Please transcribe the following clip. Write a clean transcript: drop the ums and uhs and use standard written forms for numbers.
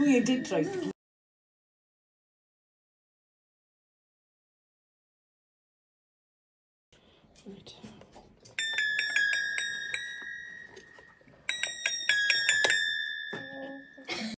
We did try to right.